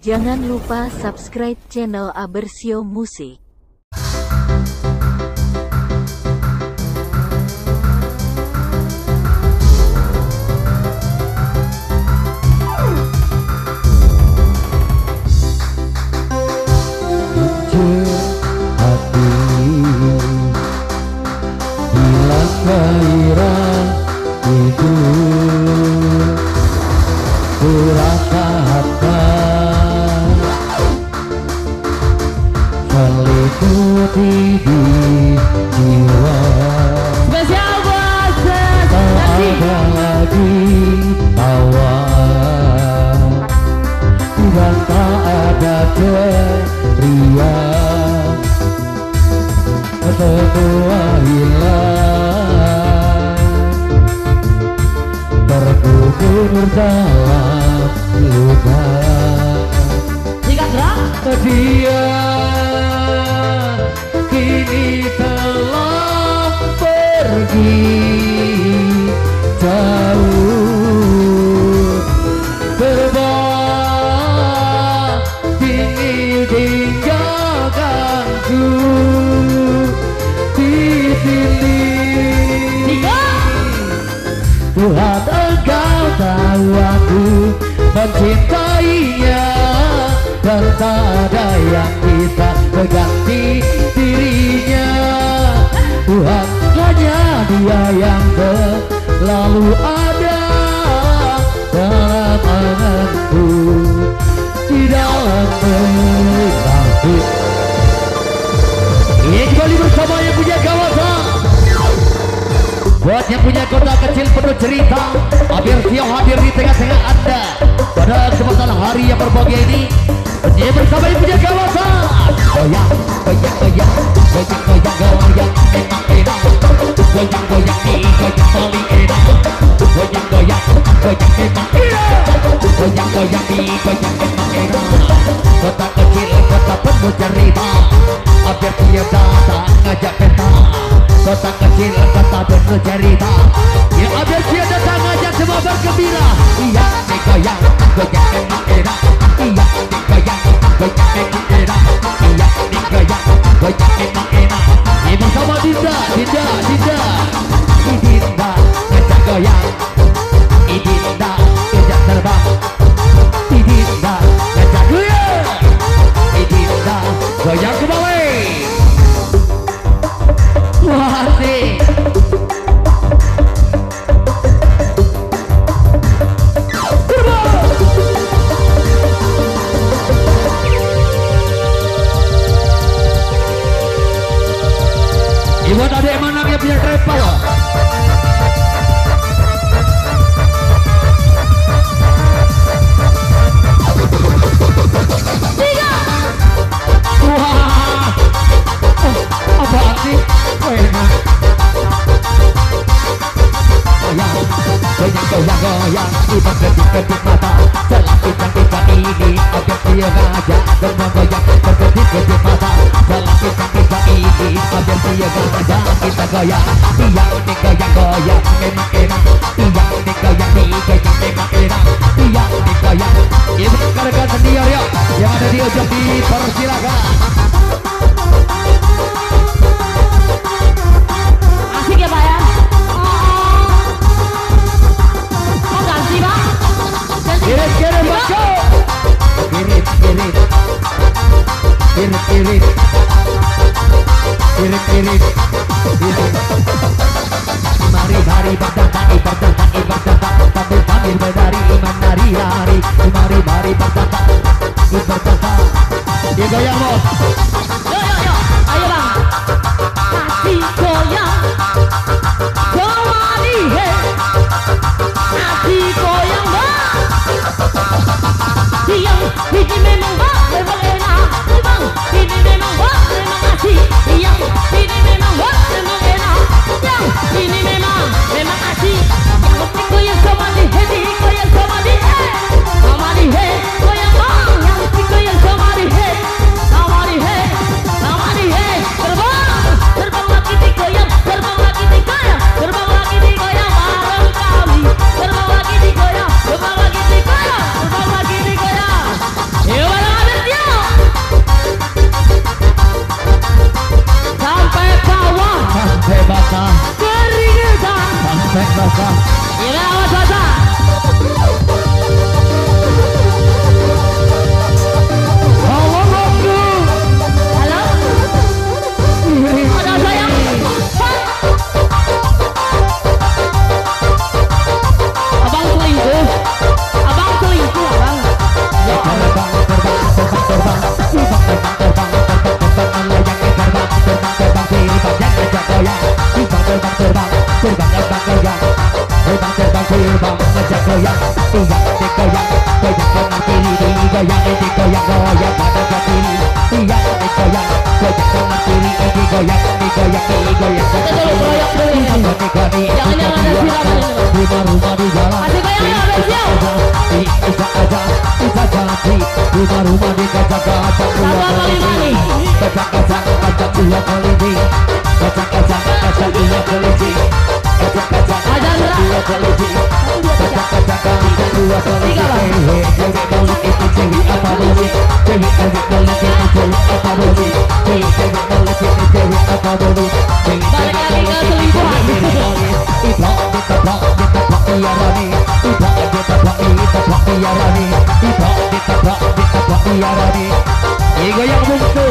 Jangan lupa subscribe channel Abercio Musik. Kairan itu kurasa apa meliputi di jiwa. Spesial buat ada lagi awal dan tak ada ceria semua hilang. Terkubur dalam luka dia kini telah pergi jauh terbawa kini tinggalkanku di sini. Tuhan engkau tahu aku mencintainya dan tak ada yang bisa mengganti dirinya. Tuhan hanya Dia yang selalu ada dalam tanganku di dalam mimpi. Ini kembali bersama yang punya kawasan. Buat yang punya kota kecil penuh cerita, Abercio hadir di tengah-tengah Anda pada kesempatan hari yang berbahagia ini. Penyanyi bersama yang punya kawasan. Goyang, goyang, goyang, goyang, goyang, goyang, enak, enak. Goyang, goyang, goyang, paling enak. Goyang, goyang, goyang, enak, enak. Goyang, goyang, goyang, enak, enak. Kota kecil, kota penuh cerita, Abercio datang ngajak pesta. Kota kecil, kota penuh cerita, ya Abercio datang ngajak semua bergembira. Iya, goyang, goyang, enak, enak. Iya, goyang, goyang, enak, enak. Iya, goyang, goyang, enak, enak. Ini bersama Dinda, Dinda, Dinda. Dinda, ngajak goyang. Dinda, ngajak terbang. Dinda, ngajak goyang. Dinda, goyang ke bawah. Buat adek mana dia punya krepa loh. Tiga. Wah. Oh, apaan sih? Enak. Goyang, goyang, goyang, goyang. Iban kedip-kedip mata. Selagi cantik-cantik ini Abercio ngajak semua goyang. Kedip-kedip mata. Selagi cantik-cantik ini Abercio ngajak kita goyang. Iya ini goyang-goyang enak-enak. Iya ini goyang-goyang enak-enak. Iya ini goyang. Ibu rekan-rekan senior yuk, yang ada di ujung dipersilakan. Asik ya Pak ya. Kirim-kirim bangku, kirim-kirim, kirim-kirim, kirim-kirim, kirim. Mari-mari berdantai, berdantai, berdantai, sambil-sambil menari, menari, lari. Mari-mari berdantai, berdantai. Dia goyang bos. Yo yo yo, ayo bang, kasih goyang, kembali he, kasih goyang bang. Yang ini memang bang, memang enak. Bang, ini memang bang, memang asik. Yang ini memang bang, memang enak. Yang ini memang, memang asik. Yang penting goyang sama di hati, goyang sama di head, sama di head, goyang bang. Yang penting goyang sama di head, sama di head, sama di head. Terbang, terbang lagi di goyang, terbang lagi di goyang, terbang lagi di goyang bareng kami. Terbang lagi di goyang, terbang lagi di goyang. Here we go. digoyak-goyak pada kiri, iya digoyak, goyak sama kiri, digoyak, digoyak. Kita dulu goyak dulu ya. Jangan-jangan ada siraman ini. Rumah-rumah di jalan. Masih goyang ya Abercio. Bisa jalan di rumah-rumah di kaca-kaca. Saluan kali ini. Kaca-kaca, kaca dua kali ini. Kaca-kaca, kaca dua kali ini. Kaca-kaca, kaca dua kali ini. Goyang bungsu. Aduh,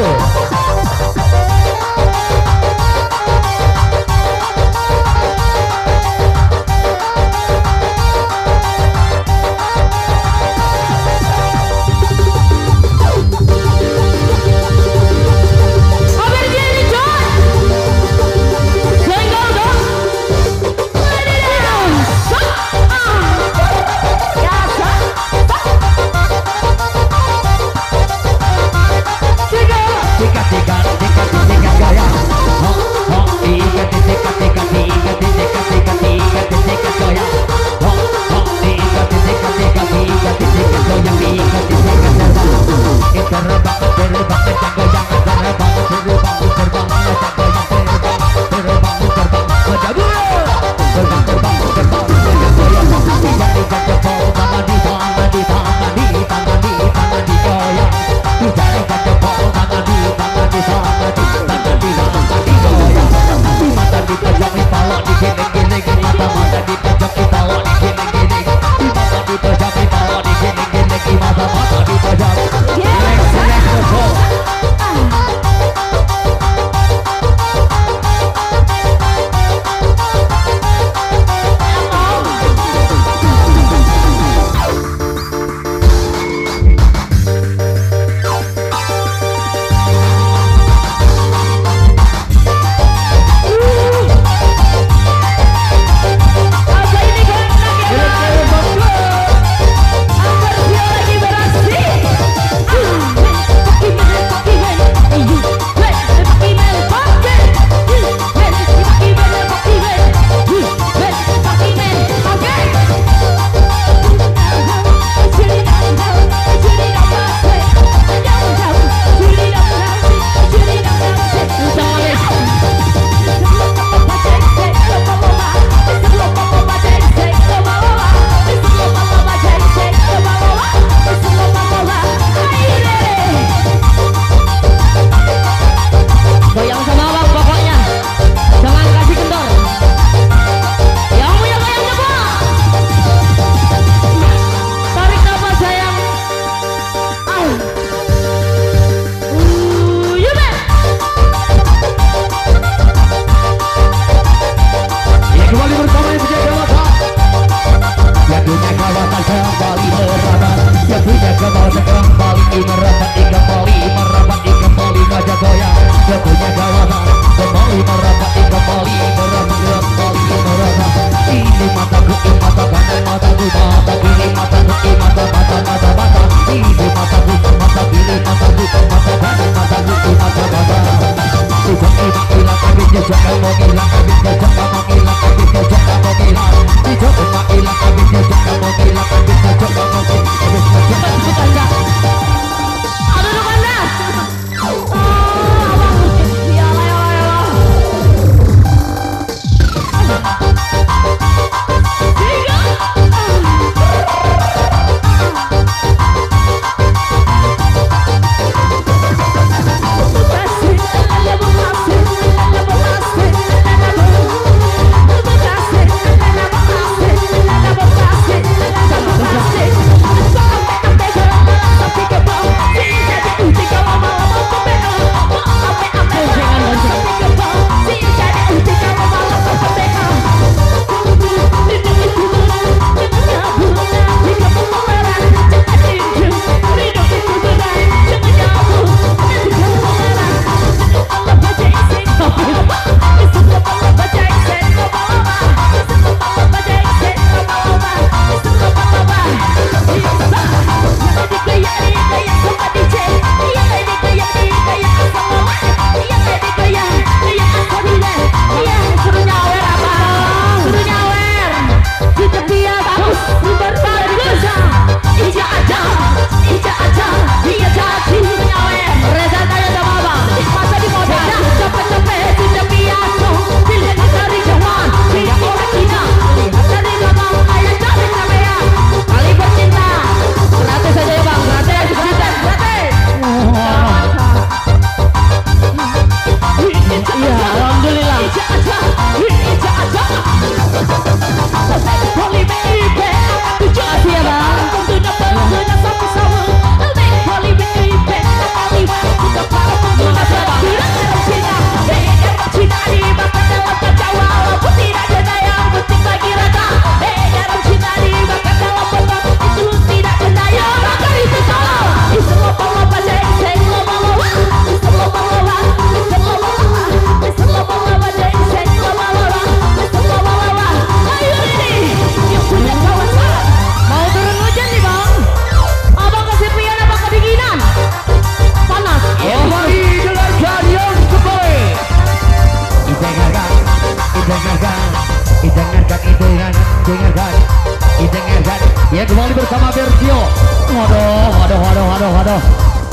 Dinda.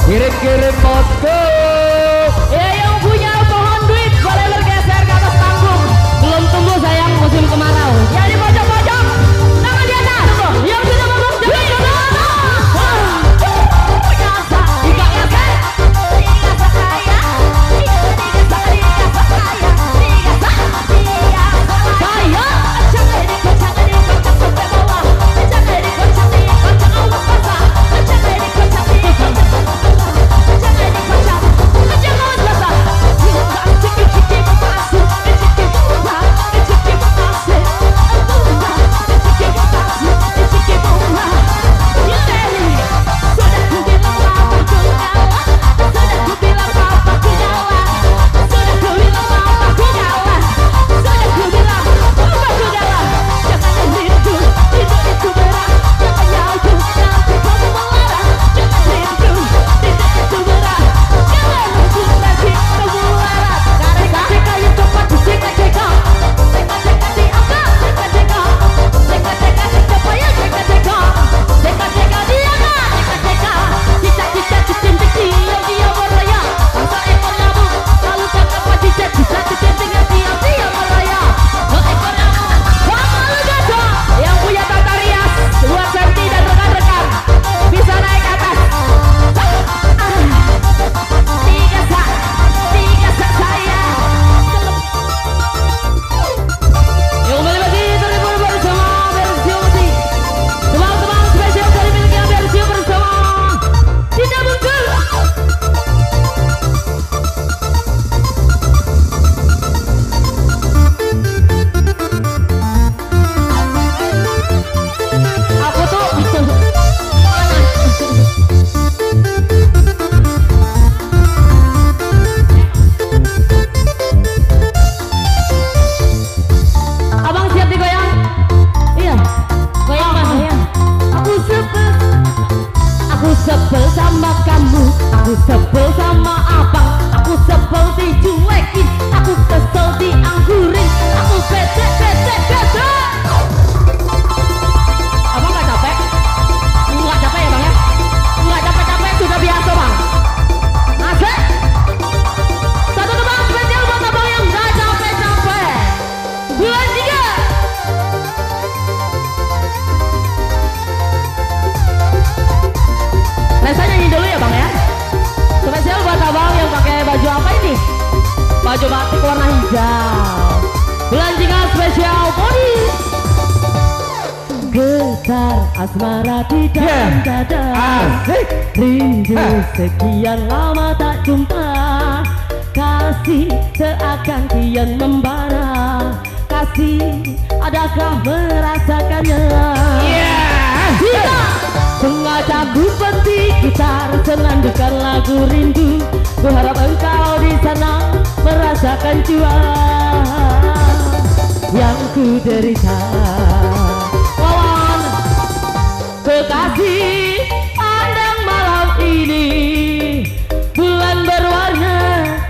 Kirim-kirim foto. Ya yang punya pohon duit boleh bergeser ke atas panggung. Belum tumbuh sayang musim kemarau. Ya di pojok-pojok, tangan di atas. Yang punya panggung duit. Asmara di dalam dada, asik rindu sekian lama tak jumpa. Kasih seakan kian membara. Kasih, adakah merasakannya? Kita sengaja ku petik gitar senandukan lagu rindu. Ku harap engkau di sana merasakan jua yang ku derita. Kekasih pandang malam ini, bulan berwarna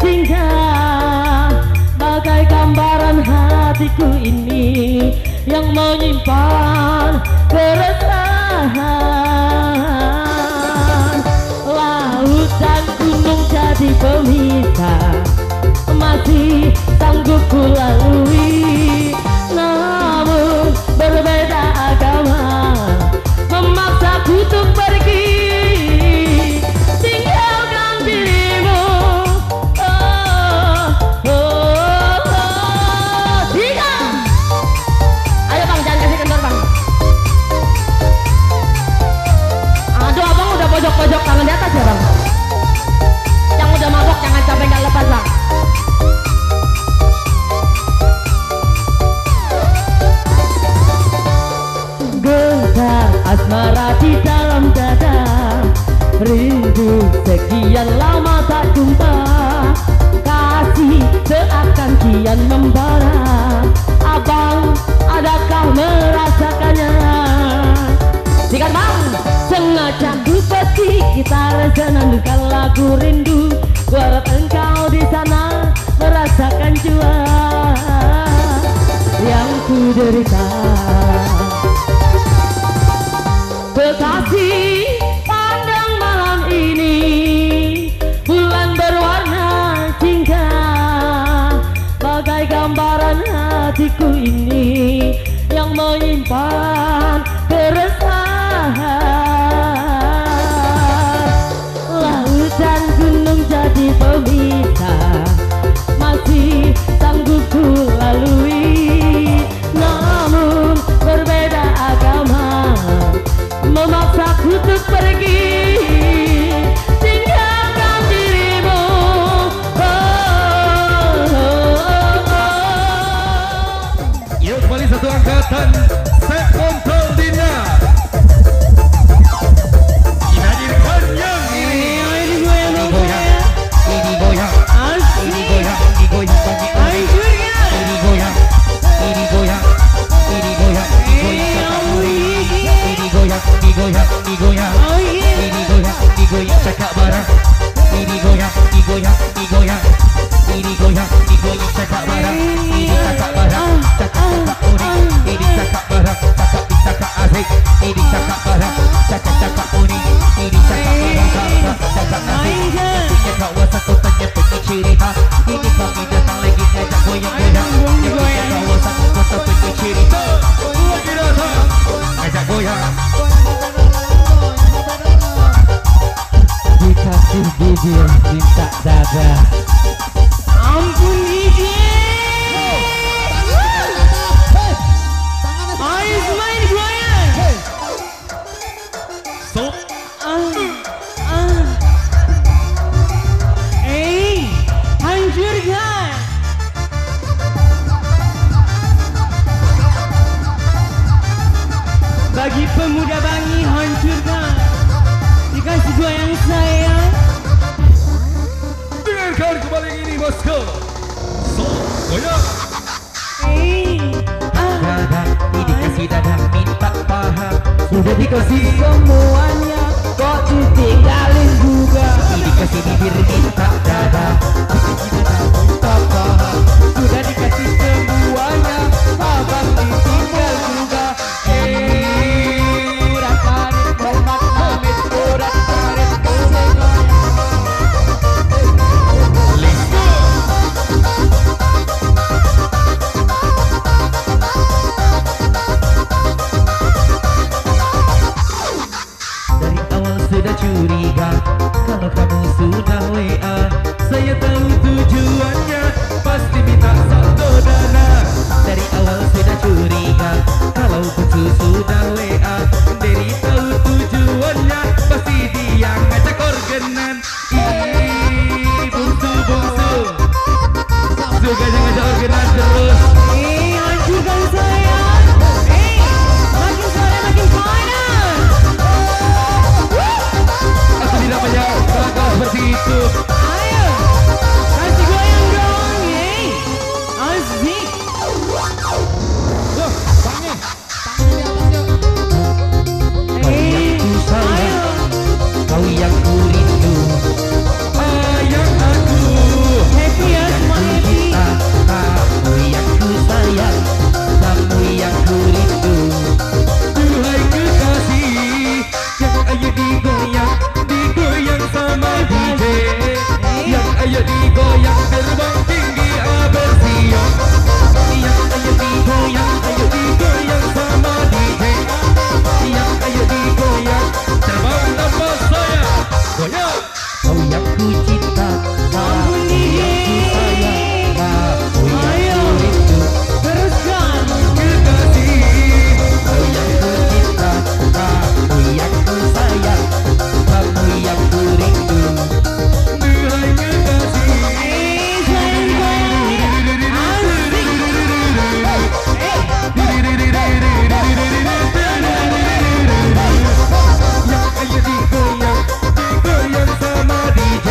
indah, bagai gambaran hatiku ini yang menyimpan keresahan. Laut dan gunung jadi pemisah, masih sanggup ku lalui, namun berbeda agama untuk pergi. Tinggalkan dirimu, oh, oh, oh. Tinggal. Ayo bang, jangan kasih kendor bang. Aduh abang udah pojok-pojok tangan di atas ya bang. Yang udah mabok jangan sampai gak lepas bang. Asmara di dalam dada, rindu sekian lama tak jumpa. Kasih seakan kian membara. Abang, adakah merasakannya? Jika bang, sengaja ku petik gitar senandukan lagu rindu. Ku harap engkau di sana merasakan jua yang ku derita. Kekasih pandang malam ini. hatiku ini yang menyimpan keresahan. Laut dan gunung jadi pemisah, masih sanggup ku lalui. Namun berbeda agama memaksaku untuk pergi. Tinggalkan dirimu, oh. Yuk kembali satu angkatan, set untuk Dinda. Dihadirkan yang digoyang cakak barang, digoyang cakak barang, cakak kuning, cakak barang, cakak asik, cakak barang, cakak kuning, cakak barang, cakak asik. Nantinya kawasan kotanya penuh cerita, ini kami datang lagi ngajak goyang-goyang. Nantinya kawasan kota penuh cerita, kami datang ngajak goyang. Kasih bibir minta dada, ampun bibir. Ayo main goyang. Stop. Hancurkan. Bagi pemuda Bangi, hancurkan. Dikasih goyang saya. Dengarkan kembali ini bosku. So, goyang. Dada, dikasih dada, minta paha. Sudah dikasih semuanya, kok ditinggalin juga. Dikasih bibir, minta dada, dikasih dada, minta paha. Sudah dikasih semuanya, abang ditinggal juga. Kalau kamu sudah WA, saya tahu tujuannya, pasti minta saldo dana. Dari awal sudah curiga, kalau kucu sudah WA, dari tahu tujuannya, pasti dia ngajak organan. Ih, bungsu-bungsu, suka ngajak organan terus. Hancurkan saya. Makin sore makin panas. Kalau seperti itu, ayo kasih goyang dong, hey, asik. Loh, tangan di atas yuk. Kau yang ku sayang, kau yang ku rindu, ayang aku. Happy ya semua, happy. Kamu yang ku sayang, kamu yang ku rindu. Duhai kekasih, yang ayo digoyang. DJ yang ayo digoyang terbang tinggi Abercio. Yang ayo digoyang sama DJ. Yang ayo digoyang terbang tanpa saya. Goyang. Kau yang ku cinta, kau yang ku sayang, kau yang ku rindu. Teruskan kekasih. Kau yang ku cinta, kau yang ku sayang, kau yang ku rindu. Yang ayo digoyang sama DJ.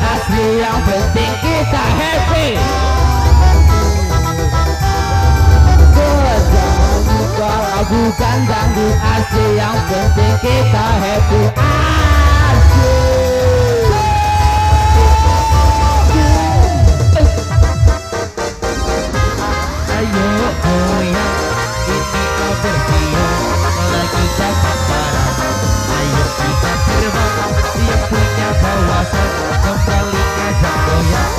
asli, yang penting kita happy. Kalau bukan dangdut asli, yang penting kita happy. Ayo goyang, ini Abercio lagi dapat barang. Ayo kita terbang, dia punya kawasan, kembali ajak goyang.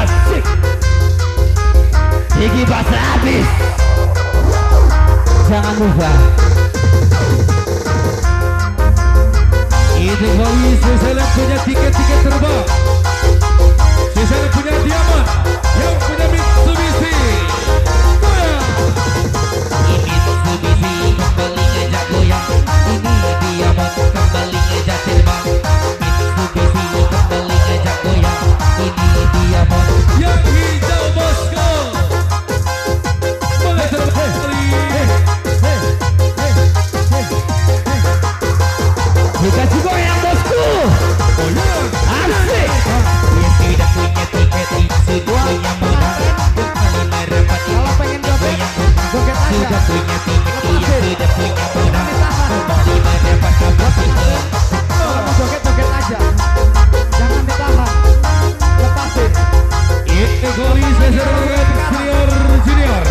Asik, gigi basah habis, jangan lupa. Itu kami sesal punya tiket-tiket terbang, sesal punya diamond, yang punya Mitsubishi. Ini Mitsubishi kembali ngejak goyang, ini diamond kembali ngejak terbang. Mitsubishi kembali ngejak goyang, ini diamond yang hijau Moskow. Boleh terbang kali. Dikasih goyang bosku. Asik. Yang tidak punya tiket sudah punya modal. Kembali merapat kalau pengen goyang. Sudah punya tiket, sudah punya modal. Kembali merapat kalau pengen. Kamu joget-joget aja, jangan ditahan, lepasin. Ini goli senior junior.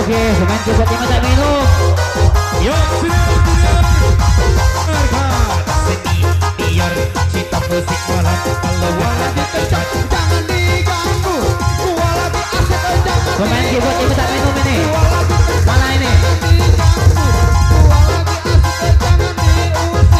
Oke, semen coba yang tak minum. Yuk, sini senior, cita musik malam, kalau walau ditecat, jangan diganggu. Walau di aset, jangan semen coba yang tak minum ini. Mana ini? Walau di aset, jangan diusir.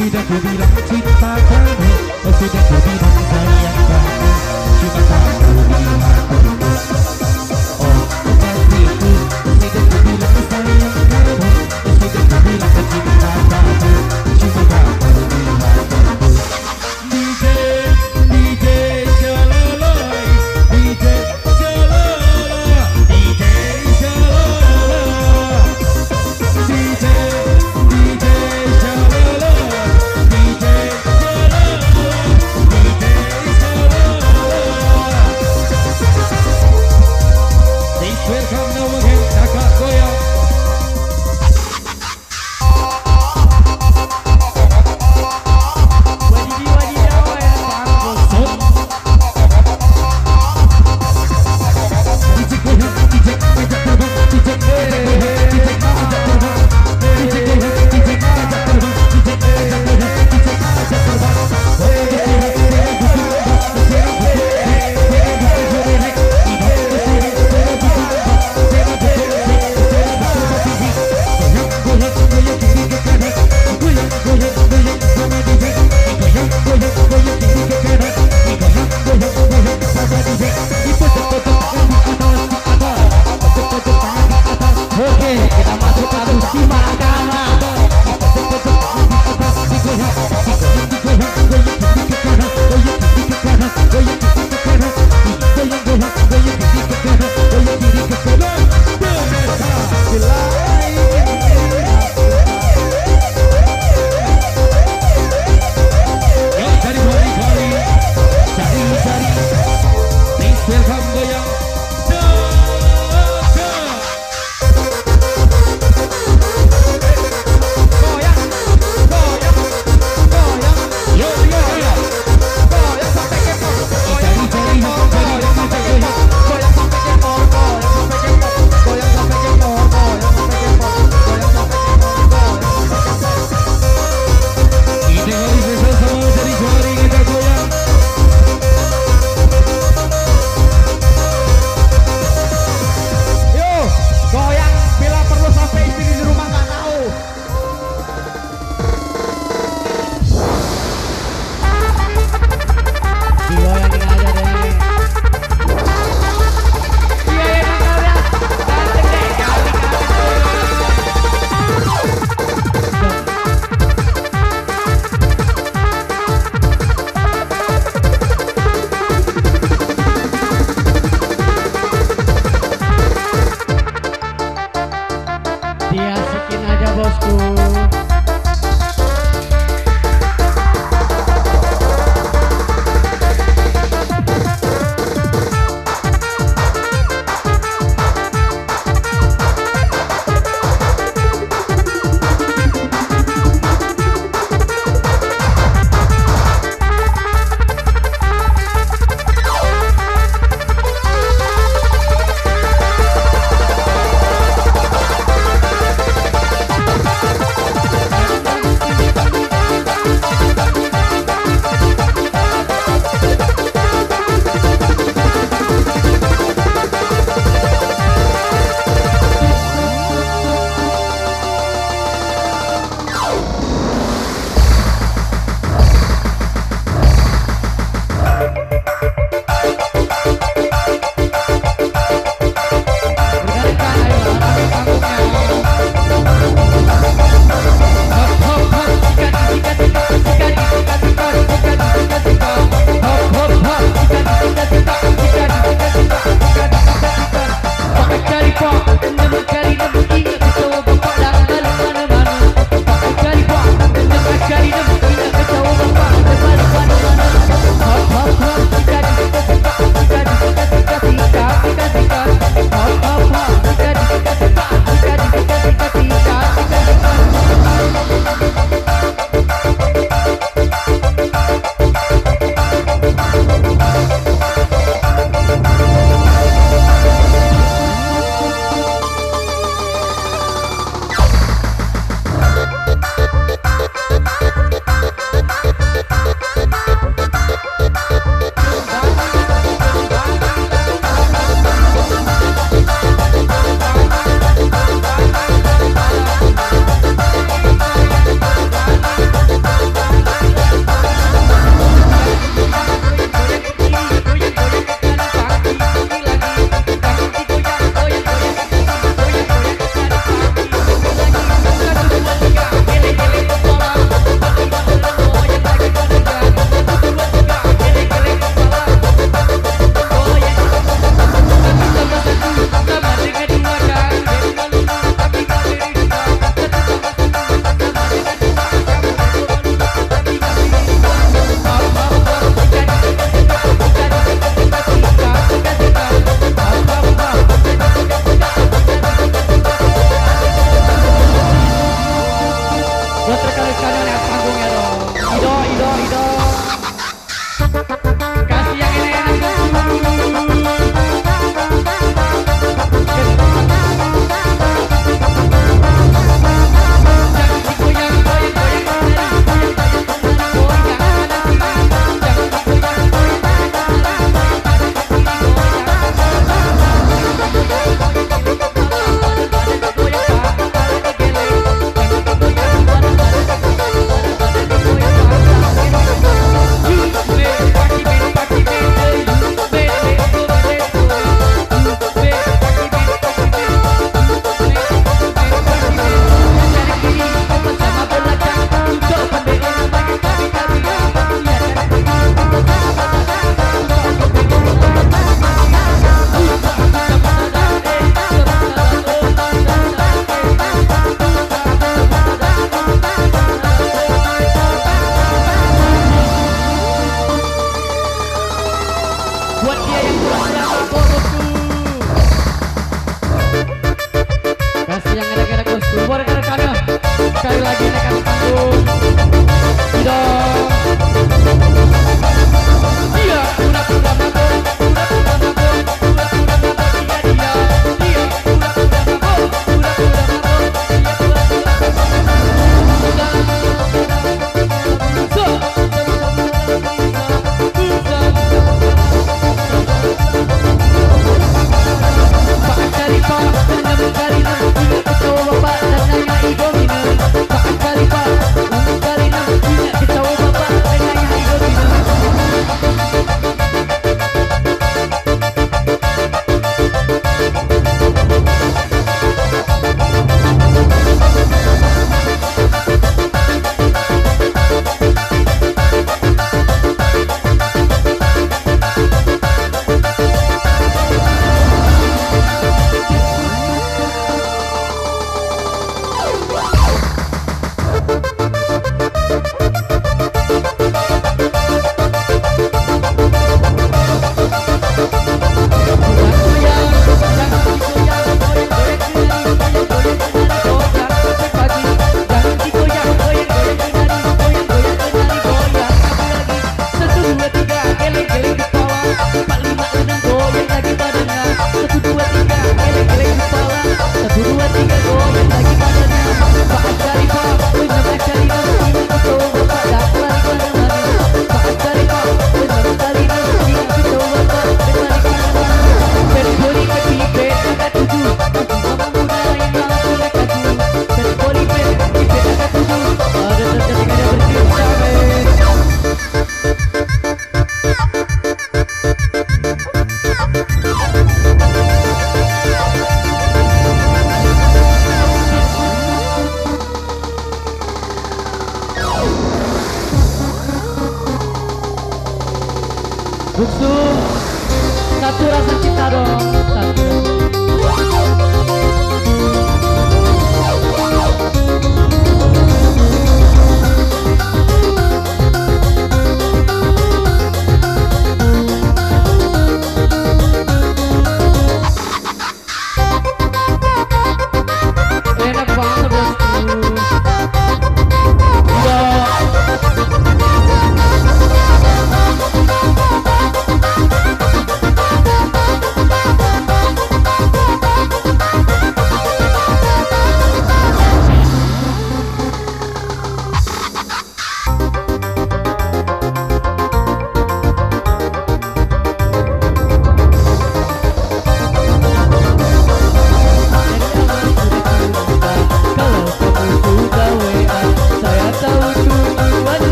Sudah ku bilang cinta kamu, sudah ku bilang sayang kamu, cuma tak ku lihat kamu. Oh kasihku, sudah ku bilang sayang kamu, sudah ku bilang cinta kamu, cuma tak ku lihat kamu. DJ, DJ Jalaloy, DJ Jalaloy, DJ Jalaloy, DJ sekali sekalian lihat panggungnya dong. Ido. Kasih yang enak Bungsu, satu rasa cinta dong, satu.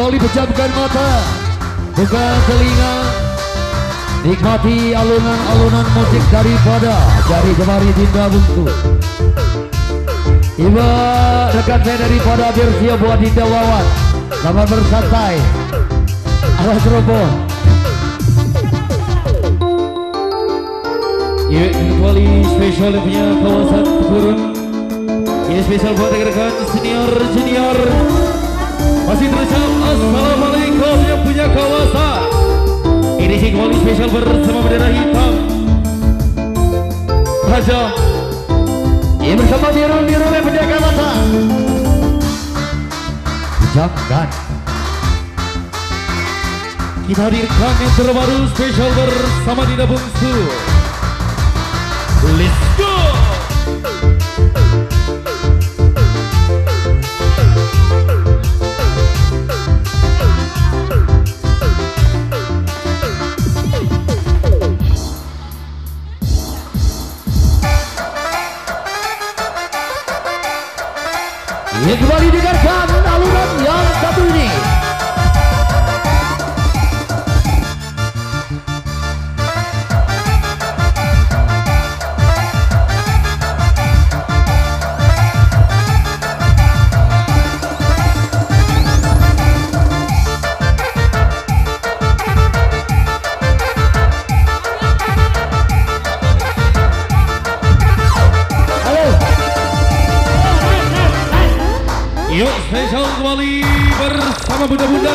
Kembali pejamkan mata, buka telinga, nikmati alunan-alunan musik daripada jari jemari Dinda Bungsu. Iba rekan saya daripada Abercio buat Dinda Wawan. Selamat bersantai. Arah Cirebon. Ya, kembali spesial punya kawasan Gurun. Ini spesial buat rekan senior-junior. Masih terucap assalamualaikum yang punya kawasan. Ini sih kembali spesial bersama bendera hitam Raja. Ini bersama biru-biru yang punya kawasan. Pejamkan. Kita hadirkan yang terbaru spesial bersama Dinda Bungsu. Let's go. Ya, kembali dengarkan alunan yang satu ini. Yuk, spesial kembali bersama bunda-bunda.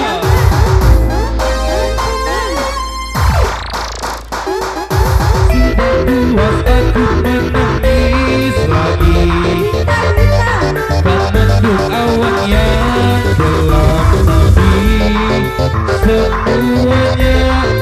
Tidak puas aku menangis lagi tak mendung awan yang gelap lagi. Semuanya yang digoyang,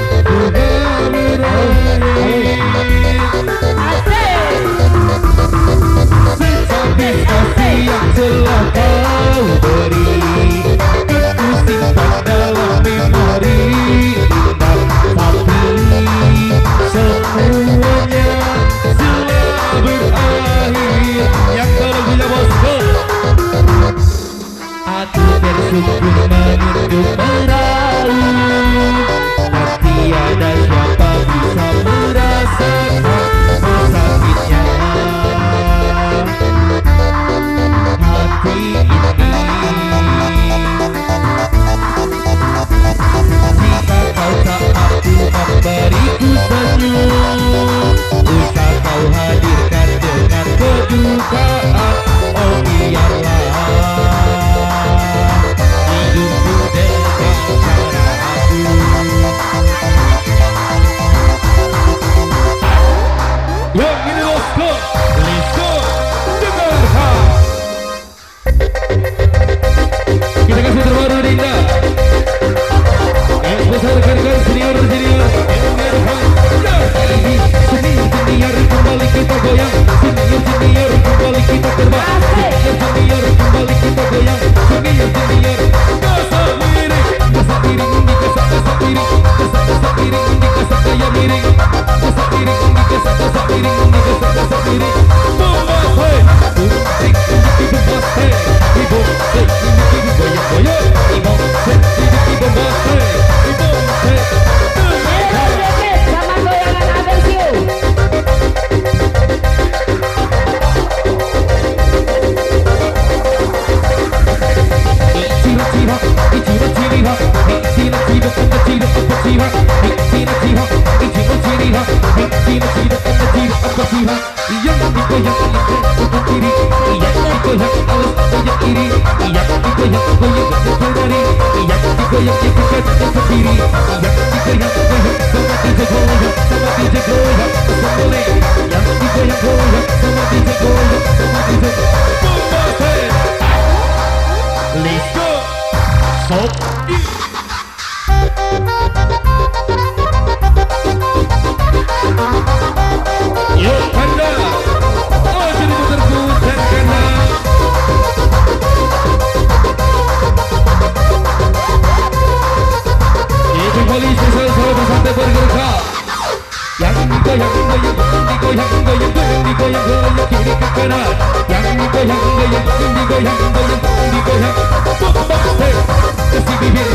kasih bibir,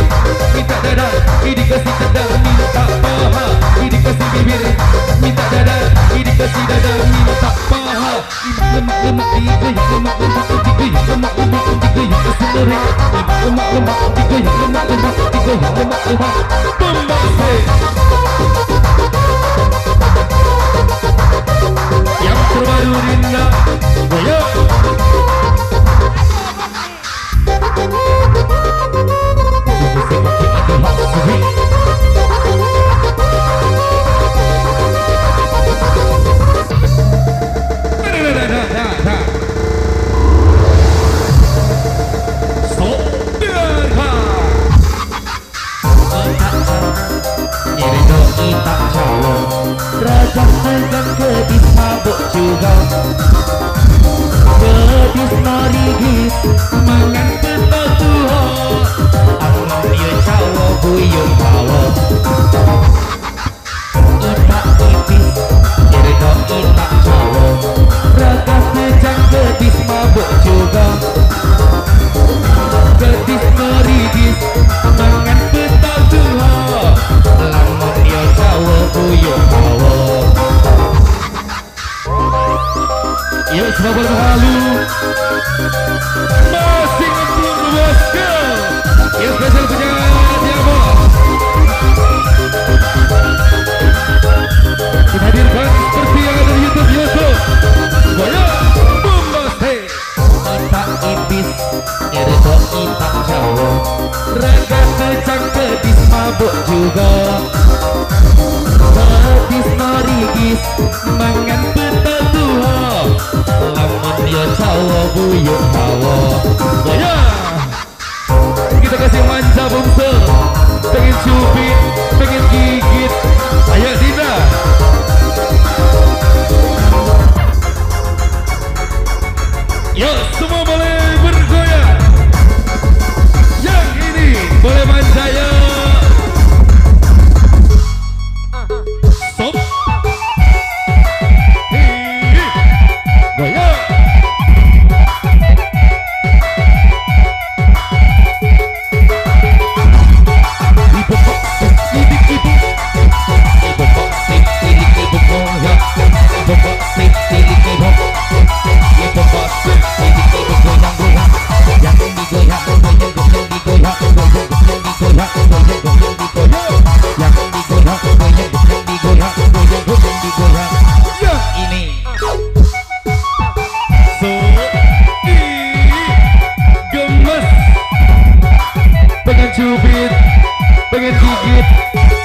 minta dadah, ini kasih dadah, minta paha, ini kasih bibir, minta dadah, ini kasih dadah, minta paha, lemak lemak digigit, lemak lemak digigit, lemak lemak digigit, keseluruhan, lemak lemak digigit, lemak lemak digigit, lemak lemak, pembangkit. Yang terbaru Dinda, ayo. Pengen cubit, pengen gigit.